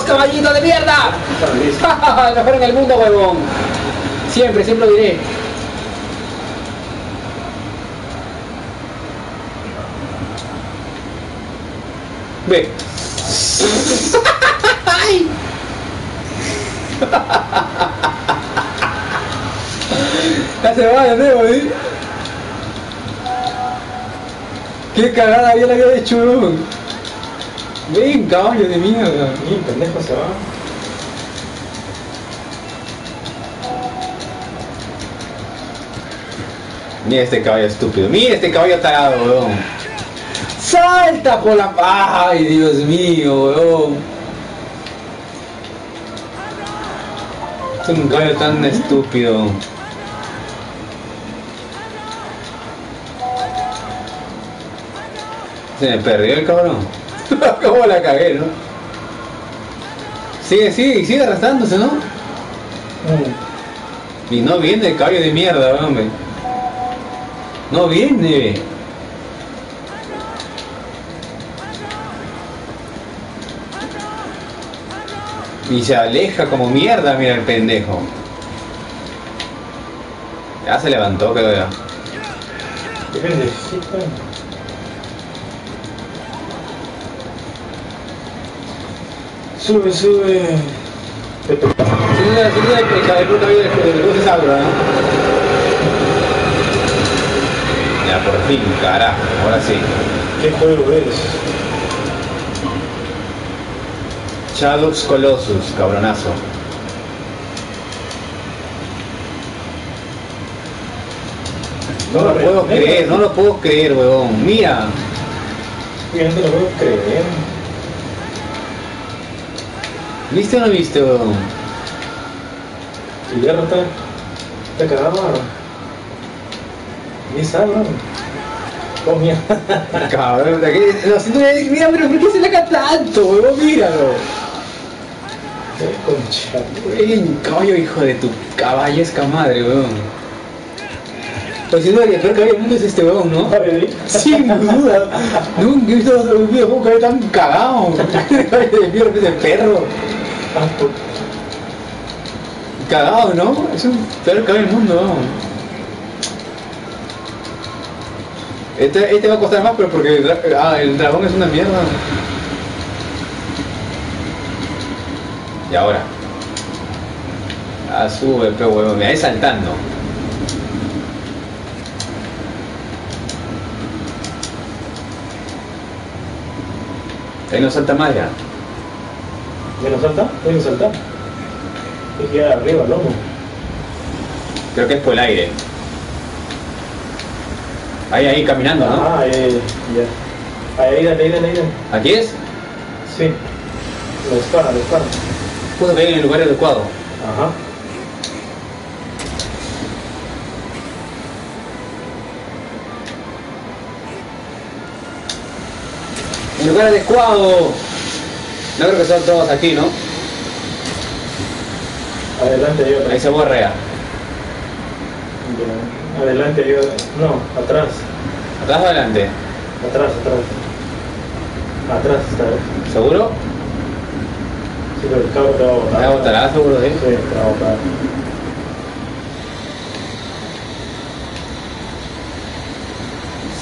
¡Vamos, caballito de mierda! ¡Ja, mejor en el mundo, huevón! Siempre, siempre lo diré. Ve. Ya se va, ya debo, ¿eh? Qué cagada había la vida de churón. Ven, caballo de mierda. Mi pendejo se va. Mira este caballo estúpido. Mira este caballo tarado, weón. Salta por la... Ay, Dios mío, weón. Es un caballo tan estúpido. Se me perdió el cabrón. ¿Cómo la cagué, no? Sigue arrastrándose, ¿no? Y no viene el caballo de mierda, hombre. No viene. Y se aleja como mierda, mira el pendejo. Ya se levantó, creo ya. ¿Qué pendejito? Sube, sube. Si no el cabello del agua, ¿no? Ya por fin, carajo, ahora sí. ¿Qué juego es? Shadow of the Colossus, cabronazo. No lo puedo creer, huevón. Mira. Mira, no lo puedo creer. ¿Viste o no viste, weón? Y ya no está cagado, ni sabe, oh, mía. Cabrón, no siento que... Mira, pero ¿por qué se laca tanto, weón? Míralo. Concha, weón. Caballo, hijo de tu caballesca madre, weón. Pues siendo que el peor caballo del mundo es este weón, ¿no? Sin duda. Nunca he visto un videojuego que había tan cagado. De perro. Cagado, ¿no? Es un peor caballo del mundo, ¿no? Este va a costar más, pero porque el dragón es una mierda. Y ahora. Ah, sube, pero huevón, me va saltando. Ahí no salta más ya. ¿Ya no salta? Ahí no salta. Es que arriba, loco. Creo que es por el aire. Ahí, caminando, ¿no? Ah, ya. Ahí, dale. ¿Aquí es? Sí. Lo dispara. Puedo caer en el lugar adecuado. Ajá. El lugar adecuado. No creo que son todos aquí, ¿no? Adelante yo. Ahí se borrea. Bien. Adelante yo. No, atrás. ¿Atrás o adelante? Atrás esta vez. ¿Seguro? Sí, pero el cabo te va a botar. ¿Te va a botar? ¿Ah, seguro, sí? Sí, te va a botar.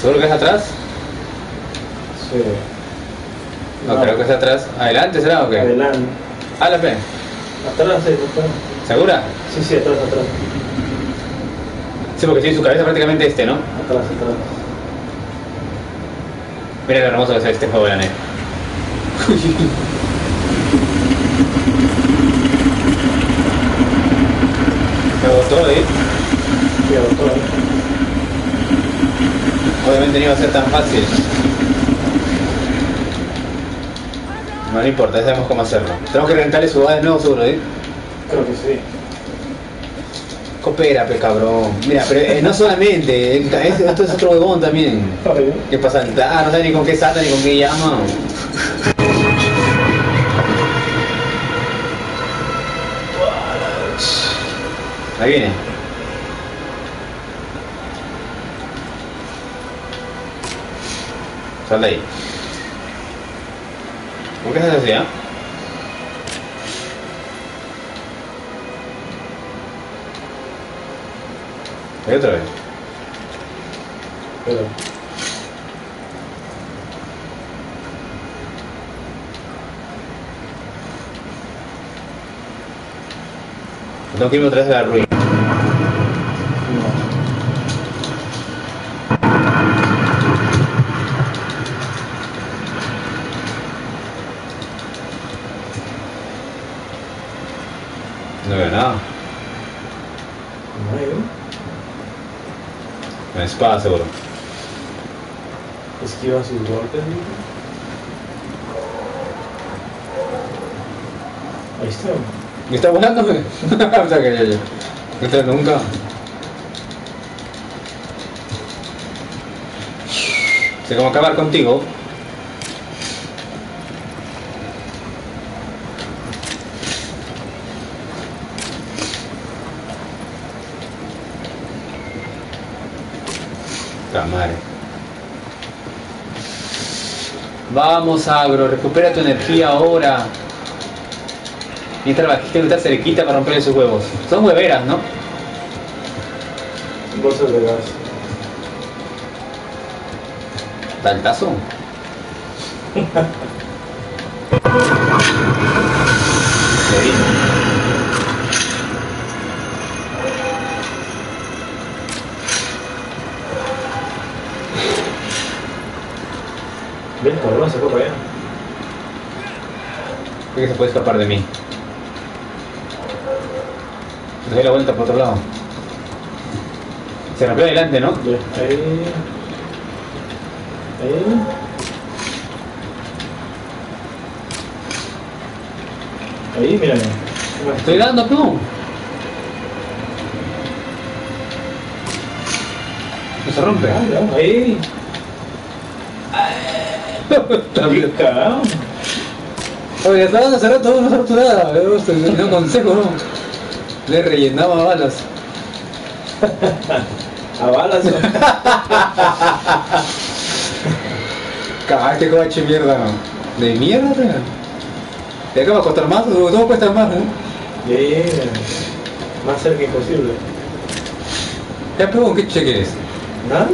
¿Seguro que es atrás? Sí. No, creo que es atrás. ¿Adelante será o qué? Adelante. Ah, la fe. Atrás, sí, atrás. ¿Segura? Sí, atrás. Sí, porque tiene su cabeza prácticamente este, ¿no? Atrás. Mira lo hermoso que es este juego de la NES. Me agotó, ¿eh? Me agotó, ¿eh? Obviamente no iba a ser tan fácil. No importa, ya sabemos cómo hacerlo. Tenemos que rentarle su de nuevo, seguro, ¿eh? Creo que sí. Coopera, pe cabrón. Mira, pero no solamente, esto es otro huevón también. ¿Qué pasa? Ah, no sabe ni con qué salta ni con qué llama. Ahí viene. Salta ahí. ¿Por qué se hacía? ¿Qué otra vez? Espera. No quiero otra vez la ruina. No veo nada. No hay una espada, seguro. Esquiva sus golpes, ¿no? Ahí está. ¿Me está volando? O sea que yo. No está nunca. Se como acabar contigo. Madre. Vamos, Agro, recupera tu energía ahora. Mientras la gente está cerquita para romper sus huevos. Son hueveras, ¿no? Bolsas de gas. ¿Taltazo? Ven, cabrón, se fue para allá. Creo que se puede escapar de mí. Le doy la vuelta por otro lado. Se rompió adelante, ¿no? Yeah. Ahí. Ahí. Ahí, mírame. Estoy dando, tú. No se rompe. Ah, no. Ahí. También cagado. Oye, estaba dando hace rato una torturada, no consejo, ¿no? Le rellenaba balas. ¿A balas? Cagá, qué coche mierda, ¿no? ¿De mierda? ¿Te acaba de costar más? Todo cuesta más, ¿no? Yeah. Más cerca imposible. ¿Ya pegó qué cheque es? ¿Nada?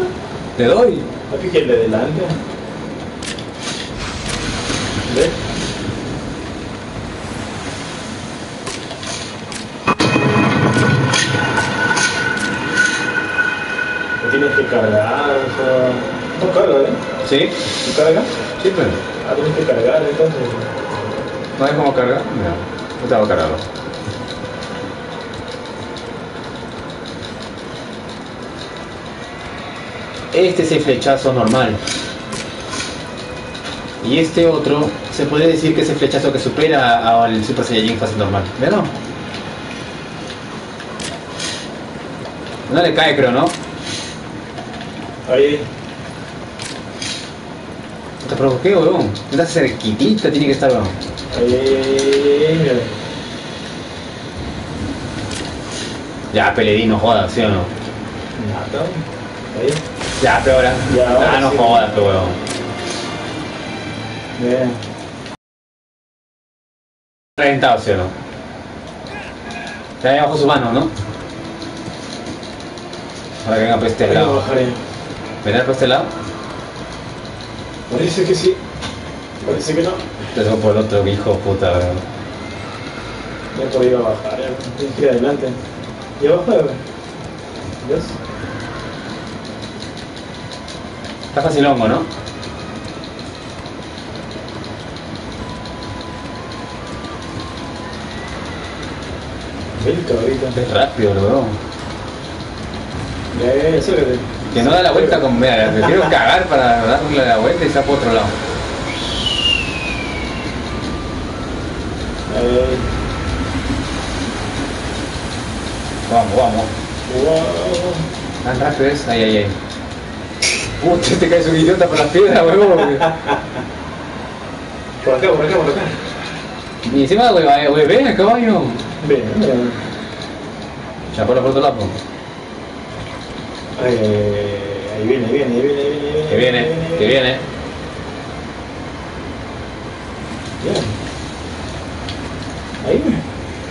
¿Te doy? ¿A qué quiere delante? ¿Ves? Lo tienes que cargar, o sea... ¿No carga, eh? ¿Sí? ¿No carga? Sí, pero... Ah, tienes que cargar, entonces... ¿No hay cómo cargar? No, no te hago cargarlo. Este es el flechazo normal. Y este otro, se puede decir que es el flechazo que supera al Super Saiyajin fase normal. ¿Verdad? No le cae, creo, ¿no? Ahí. ¿Te provoqué, weón? Estás cerquitita, tiene que estar, weón. Ahí, mira. Ya, Peledín, no jodas, ¿sí o no? Nada. Ahí. Ya, pero ahora. Ah, no jodas, weón. Bien. Reventado, ¿sí o no? Está ahí bajo su mano, ¿no? Ahora que venga por este lado. ¿Vendrá por este lado? Parece que sí. Parece que no. Te toco por el otro, hijo de puta, weón. Ya te voy a bajar, tienes que ir adelante. Y abajo, weón. ¿Ves? Está fácil hongo, ¿no? Es rápido, bro. Que no da la vuelta con... Mira, me quiero cagar para darle la vuelta y saco otro lado. Vamos, vamos. Tan rápido es. Ahí, ahí, ahí. Puta, te caes un idiota por las piedras, huevón. Por acá, por acá, por acá. Y encima, güey, ven, caballo. Ven, ven. Chapola por otro lado. Ahí viene, ahí viene, ahí viene, ahí viene. Que viene, que viene. Ahí viene.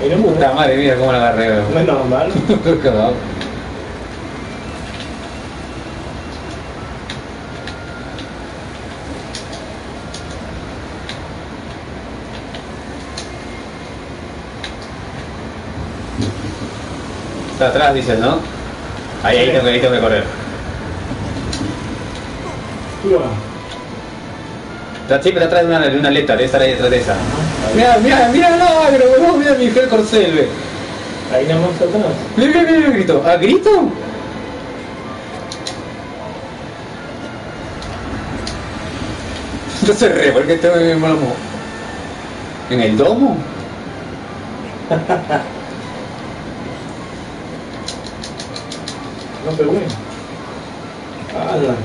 Ahí no me gusta. Puta madre, mira cómo la agarré. No es normal. Está atrás, dices, ¿no? Ahí tengo que correr. Está siempre atrás de una aleta, debe estar ahí detrás de esa. Mira, no, pero mira mi gel corcel, ve. Ahí no vamos atrás. Mira, grito. ¿Ah, grito? No se re, porque este me moló. ¿En el domo? No, pero bueno. ¡Hala!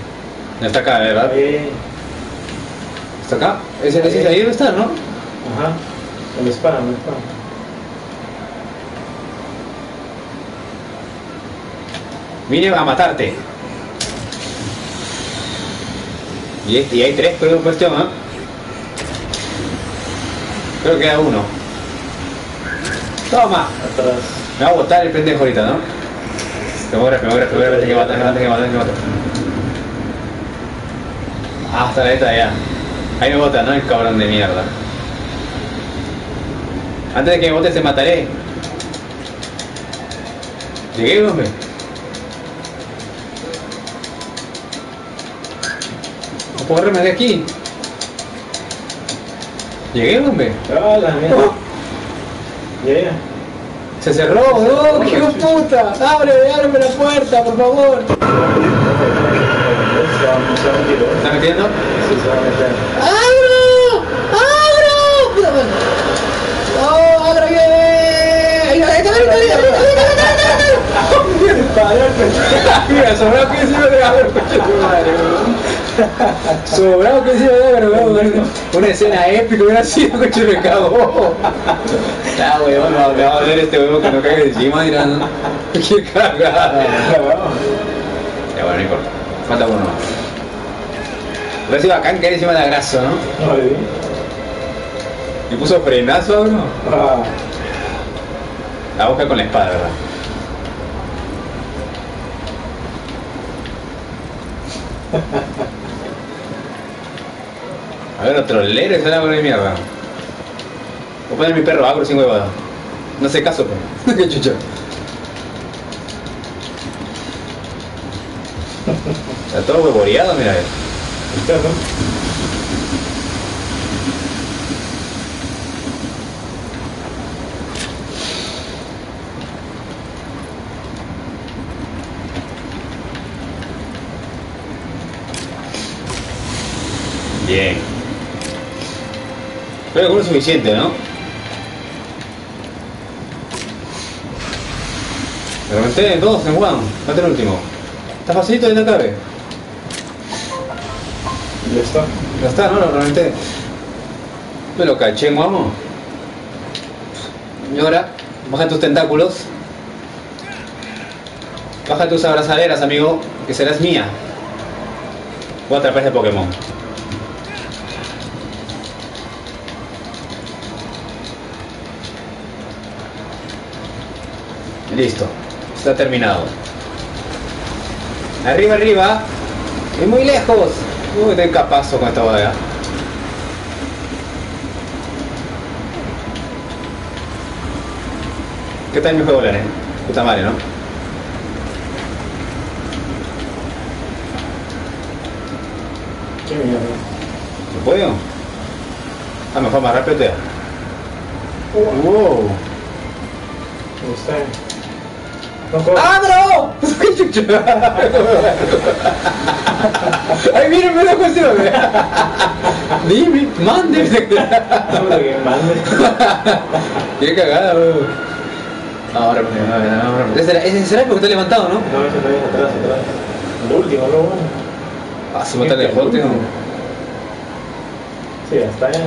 No está acá, ¿verdad? ¿Está acá? Ese es ahí debe estar, ¿no? Ajá. El spam. Vine a matarte. Y hay tres, creo, en cuestión, ¿eh? Creo que queda uno. ¡Toma! Atrás. Me va a botar el pendejo ahorita, ¿no? Te voy a matar. Ah, está la neta allá. Ahí me bota, ¿no? El cabrón de mierda. Antes de que me bote te mataré. Llegué, hombre. No puedo correrme de aquí. Llegué, hombre. Hola, mierda. Llegué. Se cerró, no, qué puta. Ábreme la puerta, por favor. ¿Está metiendo? Sí, se va a meter. ¡Abro! ¡Puta madre! ¡Oh, abro bien! ¡Ahí está, mira, sobrado que encima de abro, coche tu madre, sobrado que encima de abro, una escena épica hubiera sido, coche, me cagó. Nah, weón, me va a doler este huevo que no caiga encima, dirá, ¿no? ¡Qué cagada! Ya, bueno, no importa. Falta uno. Pero si bacán caer encima de la grasa, ¿no? Ay. ¿Y puso frenazo, bro? Ah. La busca con la espada, ¿verdad? A ver, otro lero, es una buena mierda. Voy a poner mi perro, abro sin huevada. No sé caso, pero. Qué chucha. Está todo huevoreado, mira. Bien. Creo que uno es suficiente, ¿no? Me reventé en dos, en Juan. Mate el último. Está facilito y no cabe. Ya está. Ya está, ¿no? Lo reventé. Me lo caché, vamos. Y ahora, baja tus tentáculos. Baja tus abrazaderas, amigo, que serás mía. Voy a atrapar ese Pokémon. Listo, está terminado. Arriba. Es muy lejos. Uy, estoy capazo con esta bodega. ¿Qué tal mi juego, Lene? Puta madre, ¿no? ¿Qué mierda? ¿Lo puedo? Ah, mejor más rápido te. Wow. ¿Cómo está? ¡Abro! ¡Qué chucho! ¡Ay, mírenme la cuestión! ¡Dime! ¡Mande! ¡Qué cagada, bro! Ahora, no. Ese será porque está levantado, ¿no? No, ese está bien atrás. El último, ¿no? Ah, se mata el bote, ¿no? Sí, hasta allá.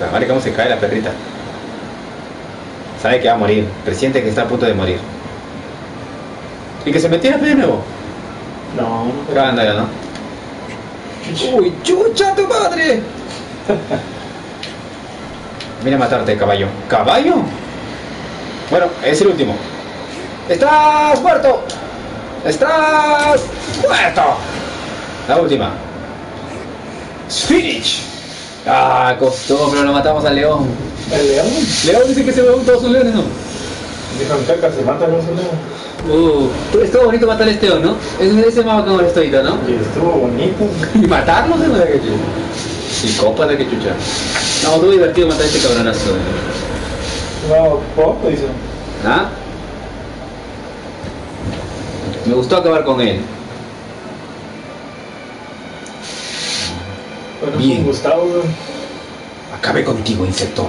La madre, cómo se cae la perrita. Sabe que va a morir, presiente que está a punto de morir. ¿Y que se metiera de nuevo? No. Cagando ya, ¿no? ¡Uy, chucha tu madre! Vine a matarte, caballo. ¿Caballo? Bueno, es el último. ¡Estás muerto! ¡Estás muerto! La última. ¡Finish! Ah, costó, pero lo matamos al león. ¿El león? León dice que se mueven todos sus leones, ¿no? Dejan caca, se matan los leones. Estuvo bonito matar a este león, ¿no? Ese mapa que molestó ahorita, ¿no? Sí, estuvo bonito. ¿Y matarnos en la que chucha? Y copas de que chucha. No, estuvo divertido matar a este cabronazo. No, poco dice. ¿Ah? Me gustó acabar con él. Bueno, bien, Gustavo. Acabé contigo, insecto.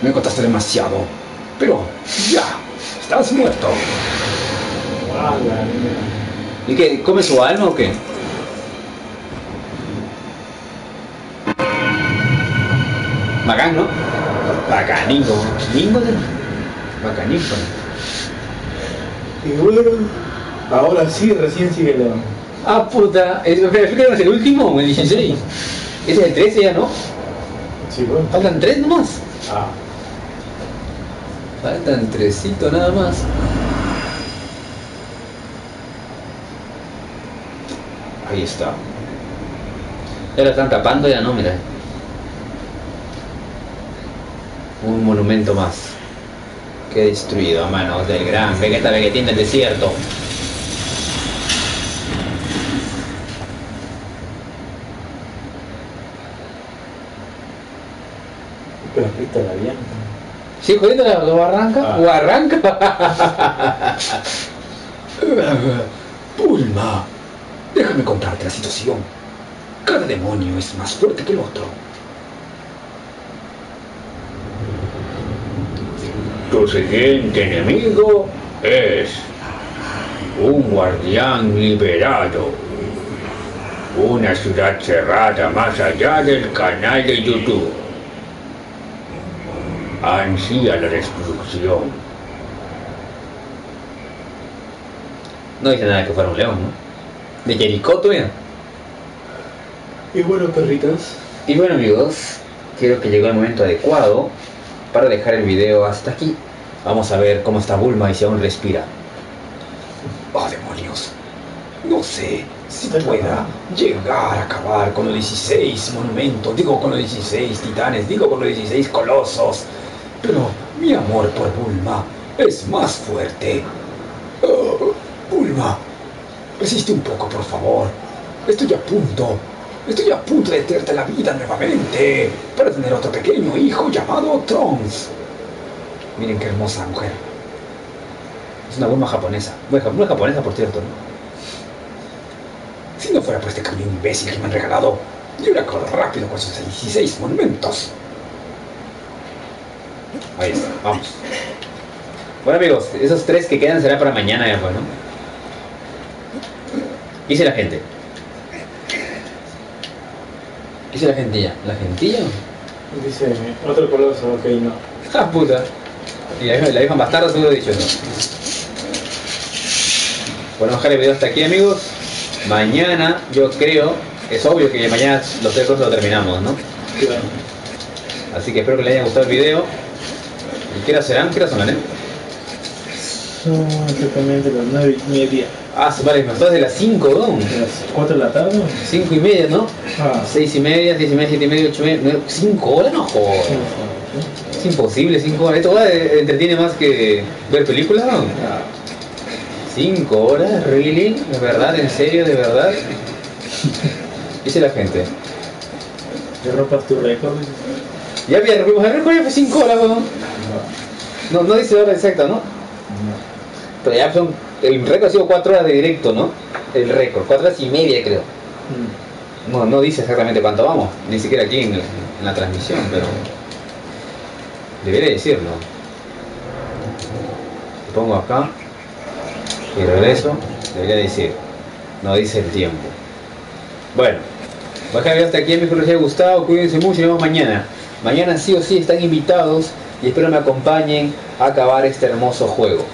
Me contaste demasiado. Pero ya, estás muerto. ¿Y qué? ¿Come su alma o qué? Bacán, ¿no? Bacaningo. Ningo de... Bacaningo. Ahora sí, recién sigue León. Ah, puta. Explícanos el último, el 16. Ese es el 13 ya, ¿no? Sí, bueno. Faltan 3 nomás. Ah. Faltan 3cito nada más. Ahí está. Ya lo están tapando ya, ¿no? Mira. Un monumento más. Que destruido a manos del gran Vegetín del desierto. Pero frita la bien. Sí, jodito la arranca. O arranca. Bulma, déjame contarte la situación. Cada demonio es más fuerte que el otro. Tu siguiente enemigo es un guardián liberado. Una ciudad cerrada más allá del canal de YouTube. Ansía la destrucción. No dice nada que fuera un león, ¿no? De Jericó, ¿eh? Y bueno, perritos. Y bueno, amigos, creo que llegó el momento adecuado para dejar el video hasta aquí. Vamos a ver cómo está Bulma y si aún respira. Oh, demonios. No sé si pueda llegar a acabar con los 16 monumentos. Digo, con los 16 titanes. Digo, con los 16 colosos. Pero mi amor por Bulma es más fuerte. Oh, Bulma, resiste un poco, por favor. Estoy a punto. Estoy a punto de darte la vida nuevamente para tener otro pequeño hijo llamado Trons. Miren qué hermosa mujer. Es una Bulma japonesa. Bueno, japonesa, por cierto, ¿no? Si no fuera por este cambio imbécil que me han regalado, yo la corro rápido con sus 16 monumentos. Ahí está, vamos. Bueno, amigos, esos 3 que quedan será para mañana, ya, bueno. Dice la gente. Dice la gentilla. ¿La gentilla? Dice otro coloso, ok, no. ¡Ah, puta! Y la vieja bastarda se lo he dicho, ¿no? Bueno, dejar el video hasta aquí, amigos. Mañana, yo creo, es obvio que mañana los 3 cosas lo terminamos, ¿no? Claro. Así que espero que les haya gustado el video. ¿Y qué hora serán? ¿Qué hora son, ¿eh? Son exactamente las 9:30. Ah, vale, me estás de las 5, ¿no? De las 4 de la tarde. 5:30, ¿no? Ah. 6:30, 6:30, 7:30, 8:30, 9, 5 horas, no joder. Sí. Es imposible, 5 horas. Esto entretiene más que ver películas, ¿no? Ah. 5 horas, really, de verdad, en serio, de verdad. Dice la gente. ¿Te rompas tu récord? Ya bien, rompimos el récord, ya fue 5 horas, ¿no? No, no dice hora exacta, ¿no? Pero ya son, el récord ha sido 4 horas de directo, ¿no? El récord, 4 horas y media creo. No, no dice exactamente cuánto vamos, ni siquiera aquí en la transmisión, pero... debería decirlo. Lo pongo acá. Y regreso, debería decir, no dice el tiempo. Bueno, voy a dejar hasta aquí, espero que les haya gustado, cuídense mucho, nos vemos mañana. Mañana sí o sí están invitados y espero me acompañen a acabar este hermoso juego.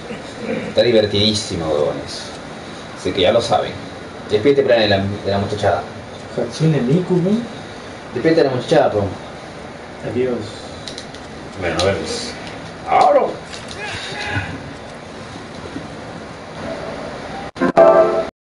Está divertidísimo, huevones. Así que ya lo saben. Despídete de la muchachada. Despídete de la muchachada, pronto. Adiós. Bueno, a ver.